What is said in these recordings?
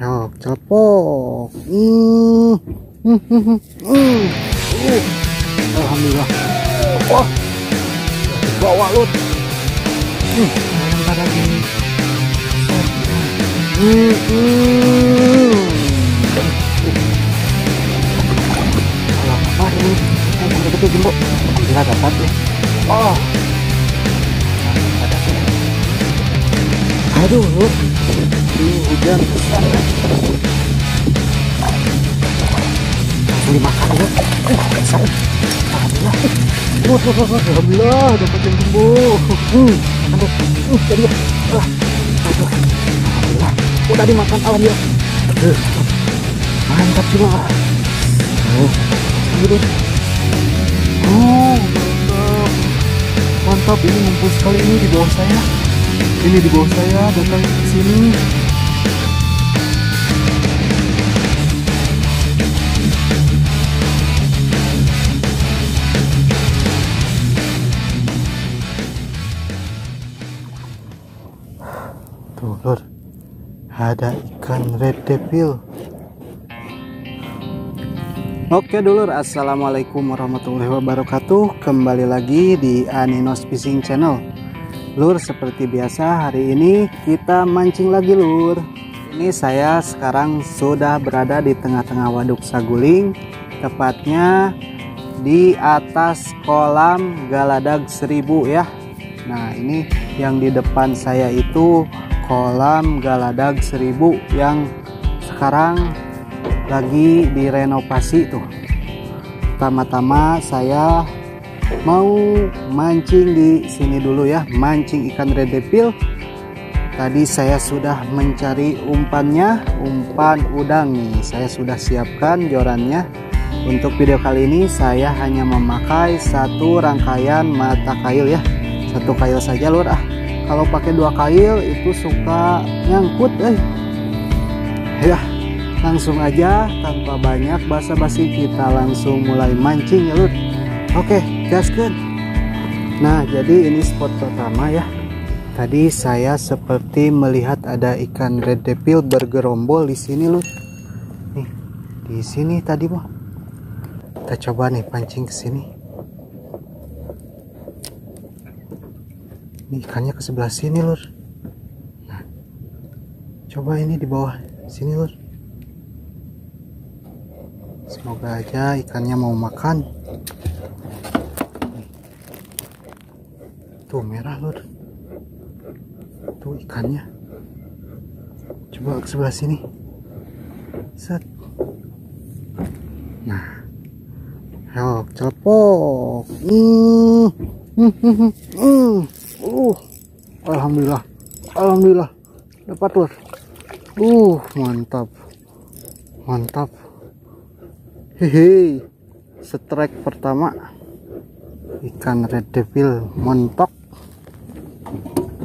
Oh, celepok. Alhamdulillah. Wah, bawa lut. Nggak dapat ya. Oh, aduh, hujan besar. Dimakan ya. Alhamdulillah, dapat yang jumbo. Alhamdulillah, udah dimakan. Alhamdulillah, mantap cuma. Oh, gitu. Oh, mantap, ini mumpul sekali ini di bawah saya. Ini di bawah saya, datang ke sini. Tuh, Lord. Ada ikan red devil. Oke dulur, assalamualaikum warahmatullahi wabarakatuh. Kembali lagi di Aninos Fishing Channel. Lur, seperti biasa hari ini kita mancing lagi lur. Ini saya sekarang sudah berada di tengah-tengah waduk Saguling, tepatnya di atas kolam Galadag 1000 ya. Nah, ini yang di depan saya itu kolam Galadag 1000 yang sekarang lagi direnovasi tuh. Pertama-tama saya mau mancing di sini dulu ya, mancing ikan red devil. Tadi saya sudah mencari umpannya, umpan udang nih. Saya sudah siapkan jorannya. Untuk video kali ini saya hanya memakai satu rangkaian mata kail ya, satu kail saja lur. Ah, kalau pakai dua kail itu suka nyangkut ya. Langsung aja tanpa banyak basa-basi, kita langsung mulai mancing ya lur. Oke, gaskeun. Nah, jadi ini spot pertama ya. Tadi saya seperti melihat ada ikan red devil bergerombol di sini lur. Nih, di sini tadi mah. Kita coba nih pancing ke sini. Ini ikannya ke sebelah sini lur. Nah, coba ini di bawah sini lur. Semoga aja ikannya mau makan. Tuh merah lur. Tuh ikannya. Coba ke sebelah sini. Set. Nah. Oh, celepok. Alhamdulillah. Alhamdulillah. Dapat lur. Mantap. Mantap. Hehe, strike pertama ikan red devil montok.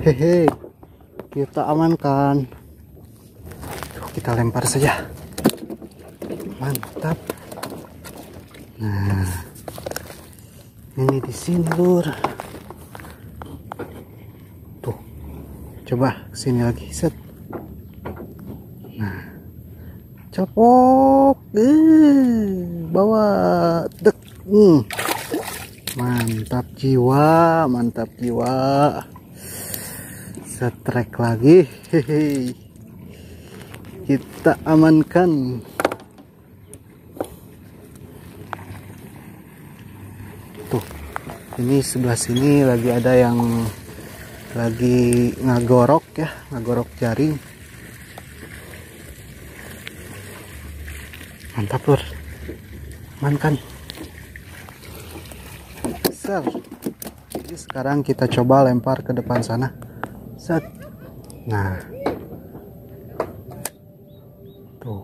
Hehe, kita amankan. Kita lempar saja. Mantap. Nah, ini di sini lur. Tuh, coba kesini lagi. Set. Nah, celepok. Bawa dek. Mantap jiwa, mantap jiwa. Setrek lagi. Hehehe. Kita amankan. Tuh, ini sebelah sini lagi ada yang lagi ngagorok ya, ngagorok jaring. Mantap lur, mankan. Set. Jadi sekarang kita coba lempar ke depan sana. Set. Nah, tuh,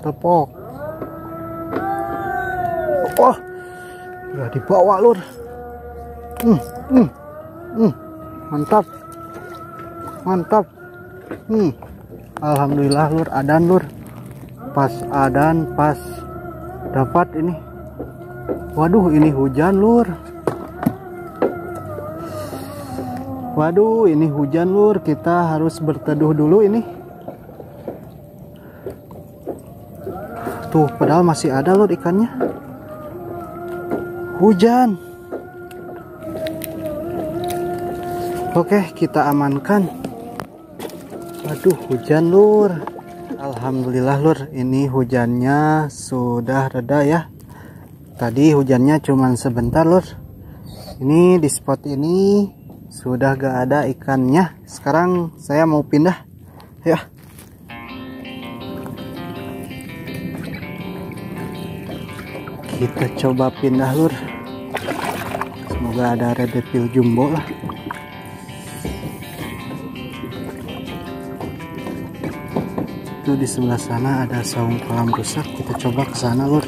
celepok. Wah, udah dibawa lur. Mantap, mantap. Alhamdulillah lur, adan lur. Pas adan, pas dapat ini. Waduh, ini hujan lur. Waduh, ini hujan lur. Kita harus berteduh dulu ini. Tuh, padahal masih ada loh ikannya. Hujan. Oke, kita amankan. Aduh, hujan lur. Alhamdulillah lur, ini hujannya sudah reda ya. Tadi hujannya cuman sebentar lur. Ini di spot ini sudah gak ada ikannya. Sekarang saya mau pindah. Ya. Kita coba pindah lur, semoga ada red devil jumbo lah. Itu di sebelah sana ada saung kolam rusak, kita coba ke sana lur.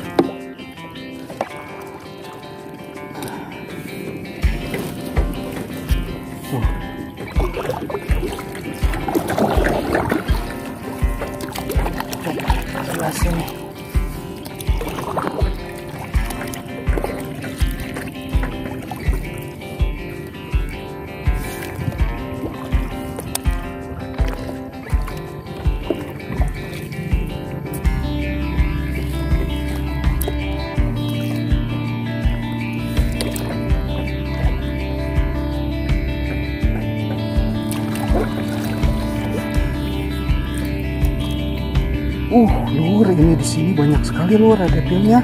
Lur, ini di sini banyak sekali lur ada pilnya.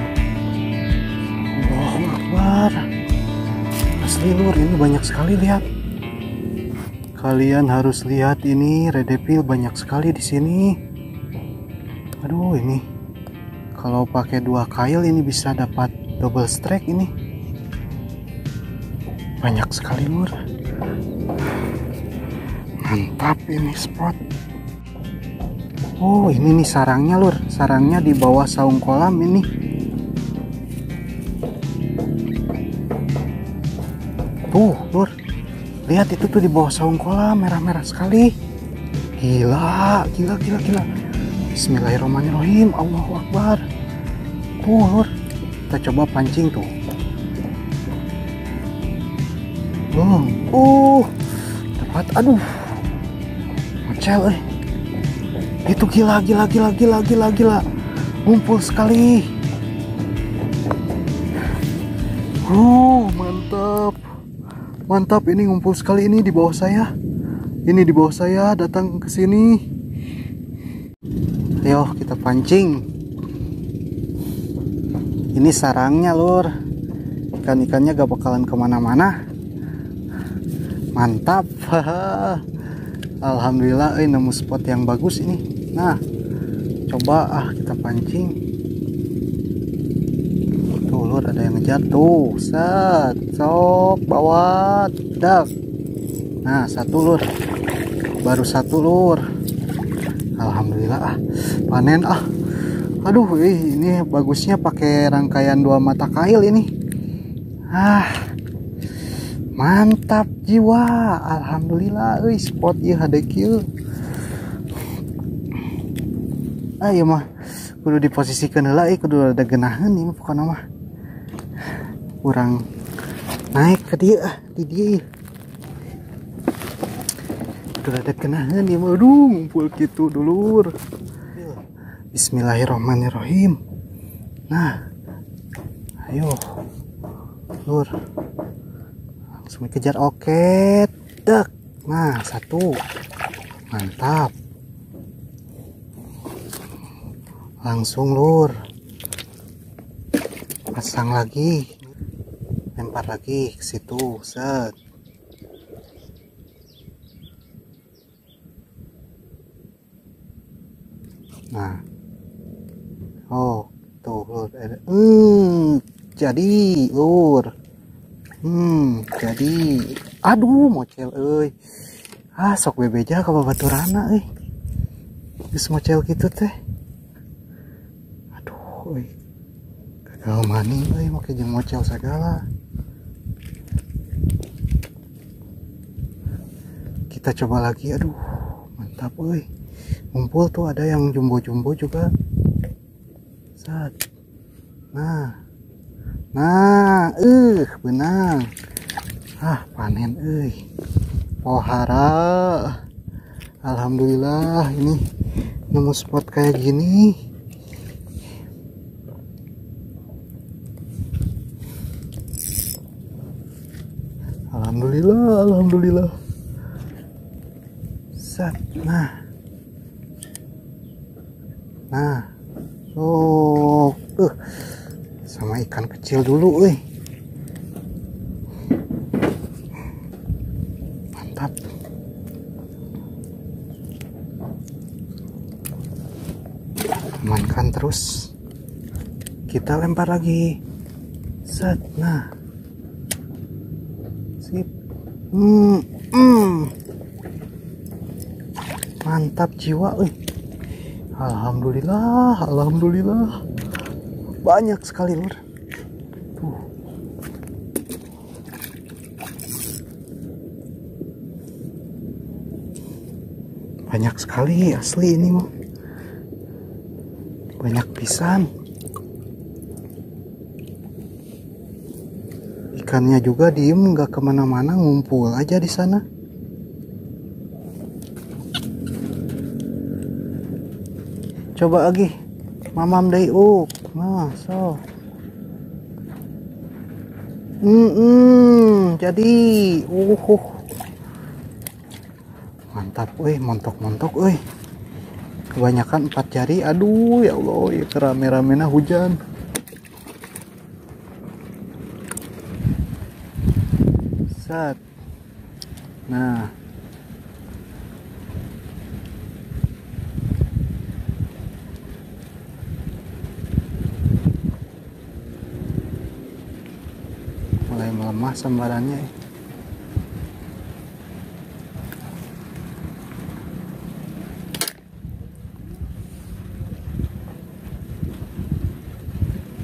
Allahu Akbar. Asli lur, ini banyak sekali, lihat. Kalian harus lihat ini red devil banyak sekali di sini. Aduh, ini kalau pakai dua kail ini bisa dapat double strike ini. Banyak sekali lur. Mantap ini spot. Oh, ini nih sarangnya lur, sarangnya di bawah saung kolam ini. Tuh lur, lihat itu tuh di bawah saung kolam, merah-merah sekali. Gila, gila, gila, gila. Bismillahirrahmanirrahim, Allahu Akbar. Tuh lur, kita coba pancing tuh. Dapat, aduh, macel eh. Itu gila, gila, gila, gila, gila, gila. Ngumpul sekali. Mantap. Mantap, ini ngumpul sekali ini di bawah saya. Ini di bawah saya, datang ke sini. Ayo, kita pancing. Ini sarangnya, lur. Ikan-ikannya gak bakalan kemana-mana. Mantap. Alhamdulillah, nemu spot yang bagus ini. Nah, coba kita pancing. Tuh lur, ada yang ngejar tuh. Set, sok, bawat, dak. Nah, satu lur. Baru satu lur. Alhamdulillah, panen Aduh, ini bagusnya pakai rangkaian dua mata kail ini. Mantap jiwa. Alhamdulillah euy, spot ieu hade kieu. Ayo mah kudu diposisikan heula, kudu ada geunaheun ieu pokona mah. Urang naik ke dieu di dieu. Kudu ada geunaheun ieu mah. Aduh, ngumpul kitu dulur. Bismillahirrahmanirrahim. Nah. Ayo. Lur. Langsung dikejar, oke, dek. Nah, satu, mantap. Langsung lur, pasang lagi, lempar lagi ke situ, set. Nah, tuh lur, jadi lur. Jadi aduh mocel euy. Sok bebeja ka babaturana euy. Geus mocel kitu teh. Aduh euy. Gagal maning euy make jeung mocel segala. Kita coba lagi, aduh. Mantap euy. Ngumpul tuh ada yang jumbo-jumbo juga. Set. Nah, benang. Panen euy. Pohara. Alhamdulillah ini nemu spot kayak gini. Alhamdulillah, alhamdulillah. Set. Nah. Oh, sama ikan kecil dulu, weh. Mantap. Amankan terus. Kita lempar lagi. Set. Nah. Sip. Mantap jiwa, weh. Alhamdulillah, alhamdulillah. Banyak sekali, Lur. Tuh. Banyak sekali asli ini, mah. Banyak pisan. Ikannya juga diem, nggak kemana-mana, ngumpul aja di sana. Coba lagi mamam dai uk. Nah, so. Jadi mantap euy, montok-montok euy. Kebanyakan 4 jari. Aduh, ya Allah, ya rame-ramena hujan. Set. Nah. Lemah sembarannya.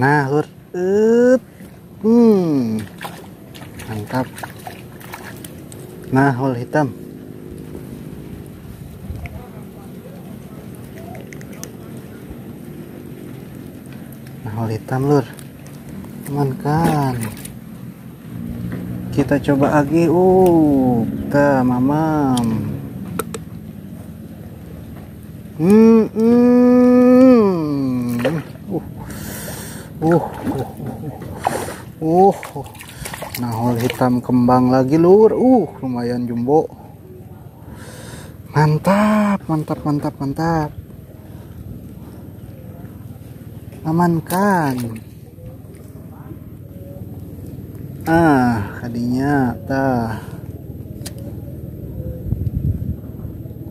Nah, Lur. Mantap. Nahol hitam. Nahol hitam, Lur. Amankan. Kita coba lagi, kita mamam. Nahol hitam kembang lagi, Lur. Lumayan jumbo. Mantap, mantap, mantap, mantap. Amankan. Kadinya tah.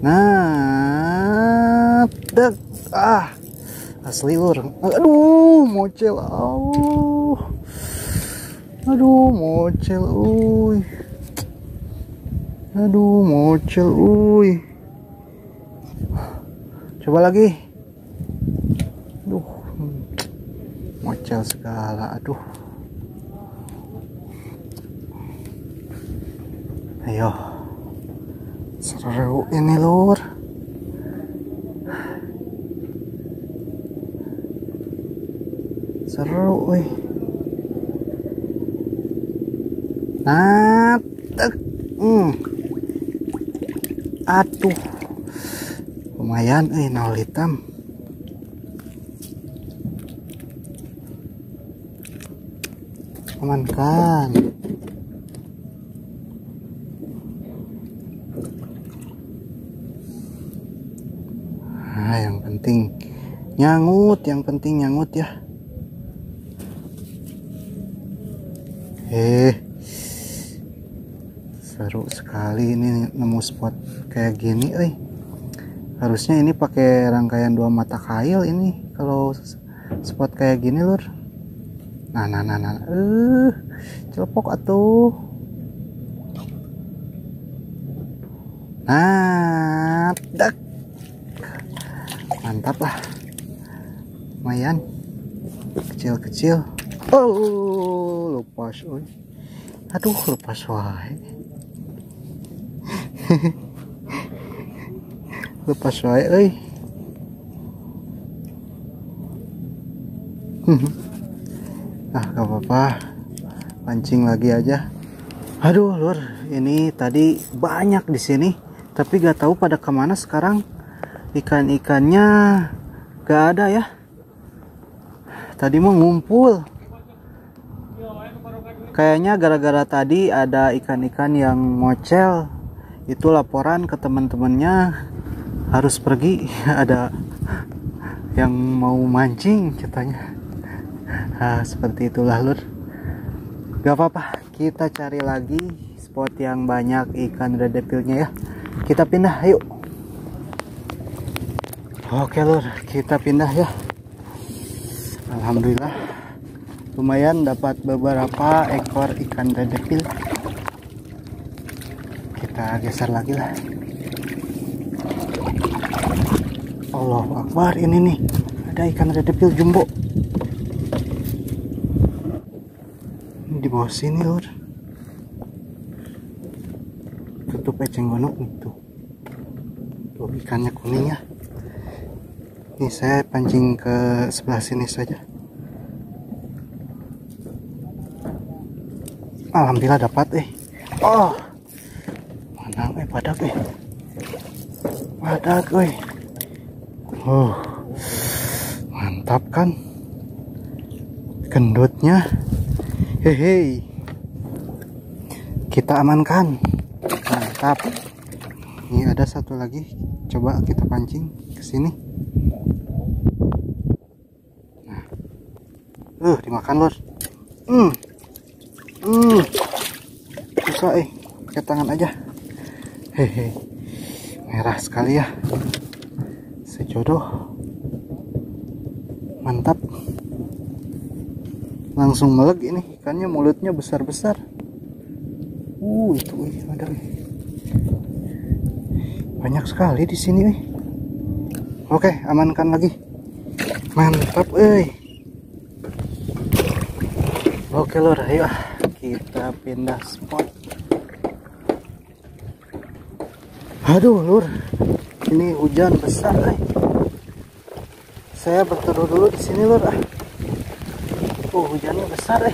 Nah, dek. Asli, Lur. Aduh, mocel. Aduh, mocel, uy. Aduh, mocel, uy. Coba lagi. Aduh, mocel segala. Aduh. Ayo, seru ini, Lur. Seru, wih. Nah, aduh, lumayan, nahol hitam. Amankan. Nyangut, yang penting nyangut ya. Seru sekali ini nemu spot kayak gini, Harusnya ini pakai rangkaian 2 mata kail ini kalau spot kayak gini, Lur. Nah. Celepok atuh. Nah, dak. Mantap lah. Lumayan kecil-kecil. Lepas, oi. Aduh, lepas wae. Lepas wae, oi. Gak apa-apa. Pancing lagi aja. Aduh, Lur, ini tadi banyak di sini, tapi gak tahu pada kemana sekarang. Ikan-ikannya gak ada ya. Tadi mau ngumpul. Kayaknya gara-gara tadi ada ikan-ikan yang mocel, itu laporan ke teman-temannya harus pergi. Ada yang mau mancing katanya. Nah, seperti itulah Lur. Gak apa-apa, kita cari lagi spot yang banyak ikan red devilnya ya. Kita pindah, yuk. Oke Lur, kita pindah ya. Alhamdulillah, lumayan dapat beberapa ekor ikan red devil. Kita geser lagi lah. Allahu Akbar, ini nih ada ikan red devil jumbo. Ini di bawah sini Lur. Tutup eceng gondok itu. Tuh ikannya kuning ya. Ini saya pancing ke sebelah sini saja. Alhamdulillah dapat oh mana badak badak mantap kan gendutnya. Hehe, kita amankan, mantap. Ini ada satu lagi, coba kita pancing ke sini. Nah, dimakan Lur. Susah pakai tangan aja. Hehe, merah sekali ya, sejodoh, mantap, langsung meleg ini ikannya, mulutnya besar-besar. Itu ada banyak sekali di sini. Oke, amankan lagi, mantap. Oke Lur, ayo kita pindah spot. Aduh Lur, ini hujan besar. Saya berteduh dulu di sini Lur. Hujannya besar.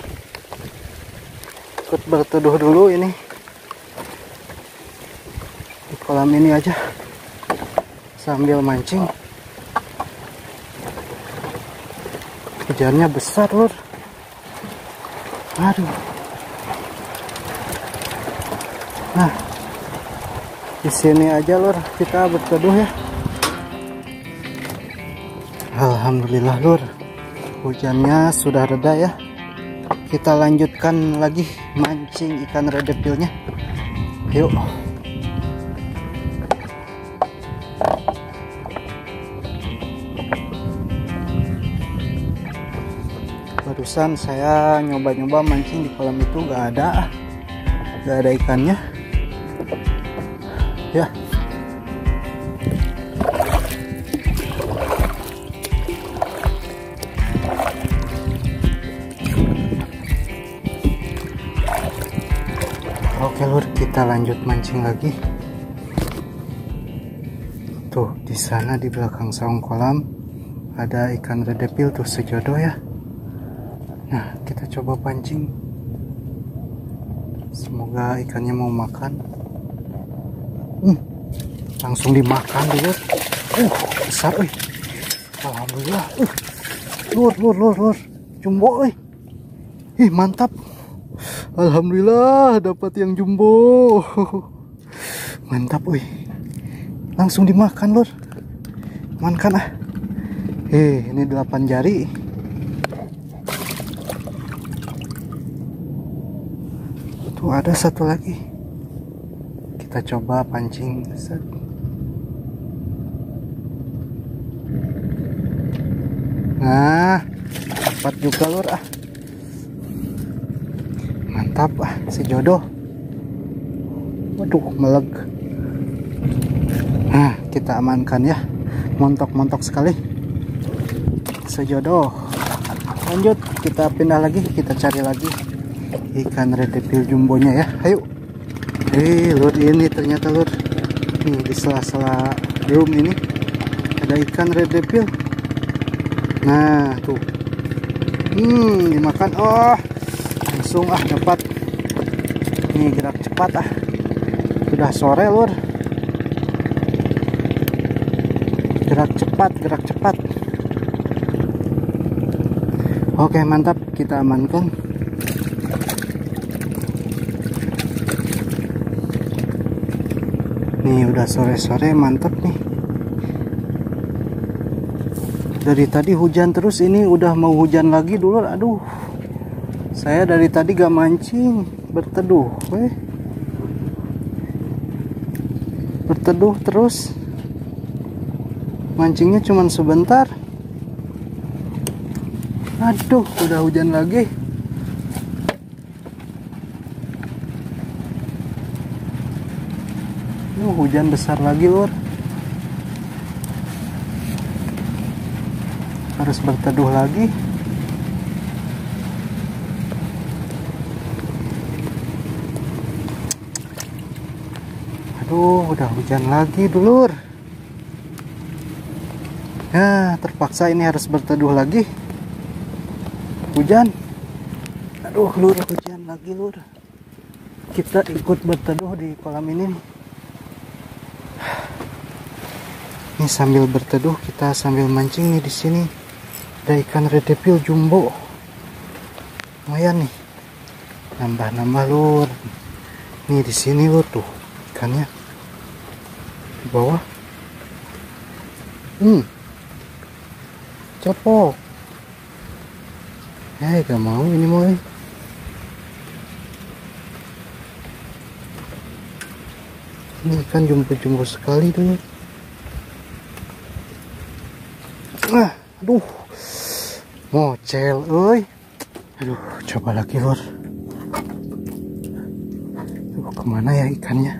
Ikut berteduh dulu ini di kolam ini aja sambil mancing. Hujannya besar Lur. Aduh. Nah, di sini aja Lur, kita berteduh ya. Alhamdulillah Lur, hujannya sudah reda ya. Kita lanjutkan lagi mancing ikan red devilnya. Yuk. Barusan saya nyoba-nyoba mancing di kolam itu gak ada ikannya. Ya, oke Lur, kita lanjut mancing lagi. Tuh di sana di belakang saung kolam ada ikan red devil tuh, sejodoh ya. Nah, kita coba pancing, semoga ikannya mau makan. Langsung dimakan dulu. Besar oi. Alhamdulillah. Lur. Jumbo oi. Mantap. Alhamdulillah dapat yang jumbo. Mantap oi. Langsung dimakan Lur. Makan ah. Ini 8 jari. Tuh ada satu lagi. Kita coba pancing. Nah, dapat juga Lur ah. Mantap ah, sejodoh. Waduh, meleg. Nah, kita amankan ya. Montok-montok sekali. Sejodoh. Lanjut, kita pindah lagi, kita cari lagi ikan red devil jumbonya ya. Ayo. Lur, ini ternyata Lur, nih di sela-sela drum ini ada ikan red devil. Nah tuh, dimakan. Langsung dapat. Nih gerak cepat. Udah sore Lur. Gerak cepat. Oke, mantap, kita amankan. Nih udah sore-sore, mantep nih. Dari tadi hujan terus, ini udah mau hujan lagi dulu. Aduh, saya dari tadi gak mancing. Berteduh berteduh terus. Mancingnya cuman sebentar. Aduh, udah hujan lagi. Hujan besar lagi, Lur. Harus berteduh lagi. Aduh, udah hujan lagi, Dulur. Nah, terpaksa ini harus berteduh lagi. Hujan. Aduh, Lur, hujan lagi, Lur. Kita ikut berteduh di kolam ini nih. Ini sambil berteduh kita sambil mancing nih. Di sini ada ikan red devil jumbo, lumayan nih, nambah-nambah, Lur. Nih di sini, Lur, tuh ikannya di bawah. Celepok. Gak mau ini mulai. Ini ikan jumbo-jumbo sekali tuh. Aduh, mocel, oi. Aduh, coba lagi, Lur. Aduh, kemana ya ikannya?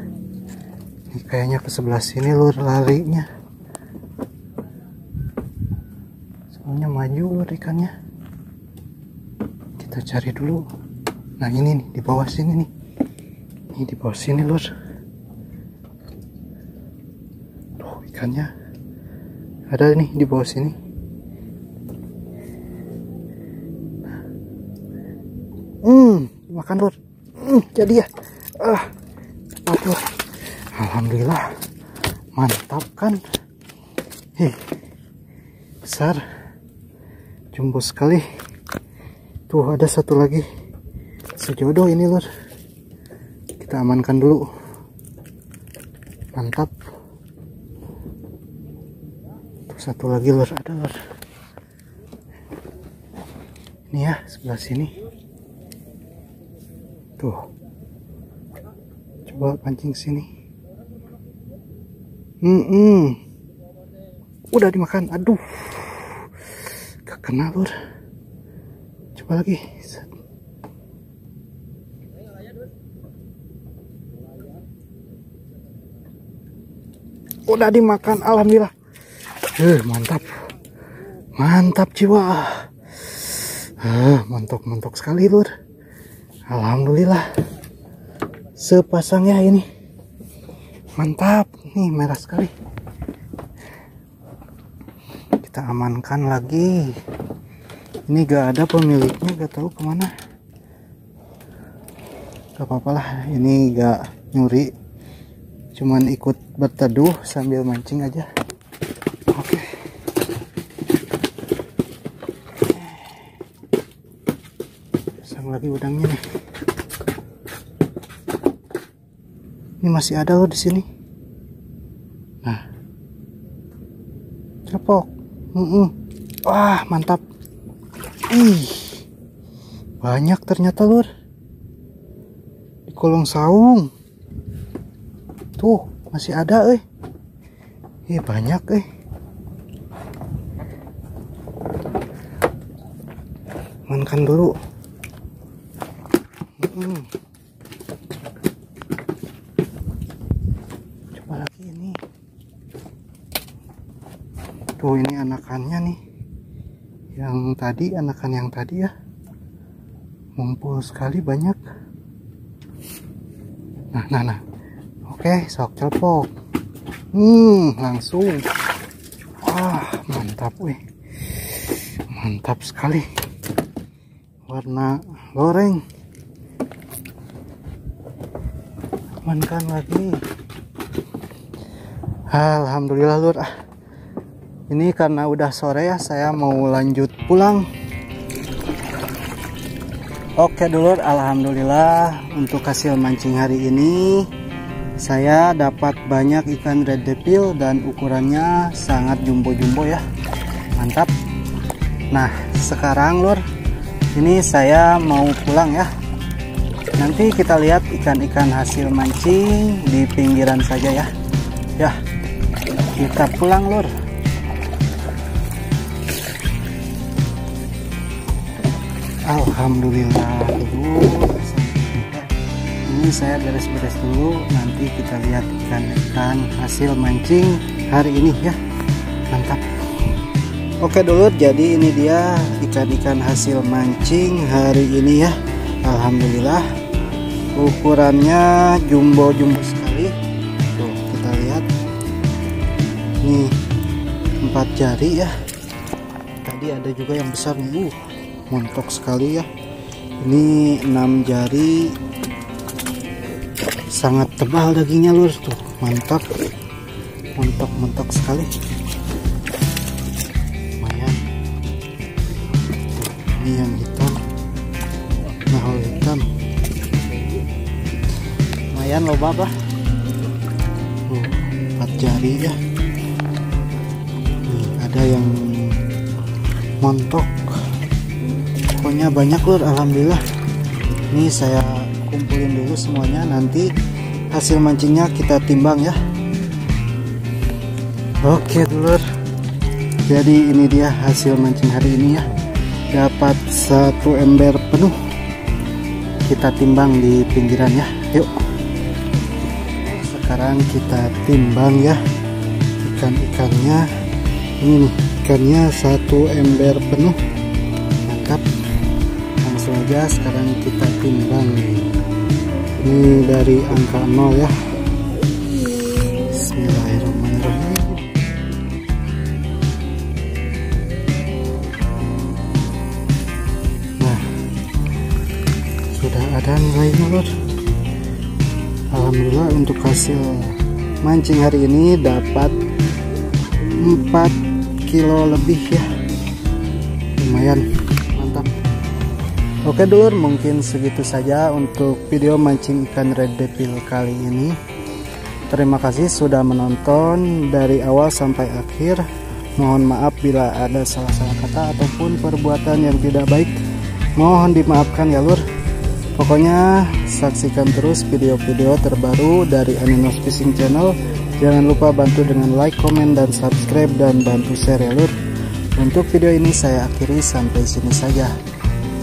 Ini kayaknya ke sebelah sini, Lur, larinya. Soalnya maju, Lur, ikannya. Kita cari dulu. Nah, ini nih, di bawah sini nih. Ini di bawah sini, Lur. Aduh, ikannya ada nih di bawah sini. Makan, Lur. Jadi ya. Cepat, Lur. Alhamdulillah. Mantap kan. Besar. Jumbo sekali. Tuh ada satu lagi. Sejodoh ini, Lur. Kita amankan dulu. Mantap. Satu lagi, Lur, ada, Lur. Ini ya, sebelah sini. Tuh. Coba pancing sini. Udah dimakan. Aduh. Gak kena, Lur. Coba lagi. Udah dimakan, alhamdulillah. Mantap, mantap jiwa. Montok-montok sekali, Lur. Alhamdulillah. Sepasang ya ini. Mantap. Nih merah sekali. Kita amankan lagi. Ini gak ada pemiliknya, gak tahu kemana. Gak apa-apalah, ini gak nyuri. Cuman ikut berteduh sambil mancing aja. Lagi udangnya nih. Ini masih ada, Lur, di sini. Nah. Celepok. Wah, mantap. Banyak ternyata, Lur. Di kolong saung. Tuh, masih ada, banyak, Mankan dulu. Coba lagi ini. Tuh, ini anakannya nih. Yang tadi, anakan yang tadi ya. Mumpul sekali, banyak. Nah. Oke, sok celepok. Langsung. Mantap, Mantap sekali. Warna loreng. Amankan lagi. Alhamdulillah, Lur. Ini karena udah sore ya, saya mau lanjut pulang. Oke, Dulur, alhamdulillah untuk hasil mancing hari ini. saya dapat banyak ikan red devil dan ukurannya sangat jumbo-jumbo ya, mantap. Nah sekarang lur, ini saya mau pulang ya, nanti kita lihat ikan-ikan hasil mancing di pinggiran saja ya. Ya kita pulang lur. Alhamdulillah dulu. Ini saya beres-beres dulu, nanti kita lihat ikan-ikan hasil mancing hari ini ya, mantap. Oke dulur, jadi ini dia ikan-ikan hasil mancing hari ini ya. Alhamdulillah ukurannya jumbo-jumbo sekali. Tuh kita lihat nih, 4 jari ya, tadi ada juga yang besar nih. Montok sekali ya, ini 6 jari, sangat tebal dagingnya lur, tuh mantap, mentok sekali, lumayan. Tuh, ini yang hitam, nahol hitam, lumayan loh babah, 4 jari ya. Nih, ada yang montok. Pokoknya banyak lur, alhamdulillah. Ini saya kumpulin dulu semuanya, nanti hasil mancingnya kita timbang ya. Oke dulur, jadi ini dia hasil mancing hari ini ya, dapat 1 ember penuh. Kita timbang di pinggiran ya, yuk. Sekarang kita timbang ya ikan-ikannya. Ini nih, ikannya 1 ember penuh, mantap. Aja sekarang kita timbang ini dari angka 0 ya. Bismillahirrahmanirrahim. Nah sudah ada nilainya lur, alhamdulillah. Untuk hasil mancing hari ini dapat 4 kilo lebih ya, lumayan. Oke dulur, mungkin segitu saja untuk video mancing ikan red devil kali ini. Terima kasih sudah menonton dari awal sampai akhir. Mohon maaf bila ada salah-salah kata ataupun perbuatan yang tidak baik, mohon dimaafkan ya lur. Pokoknya saksikan terus video-video terbaru dari Aninos Fishing Channel. Jangan lupa bantu dengan like, komen, dan subscribe, dan bantu share ya lur. Untuk video ini saya akhiri sampai sini saja.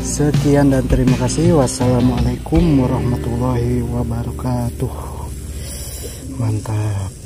Sekian dan terima kasih. Wassalamualaikum warahmatullahi wabarakatuh. Mantap.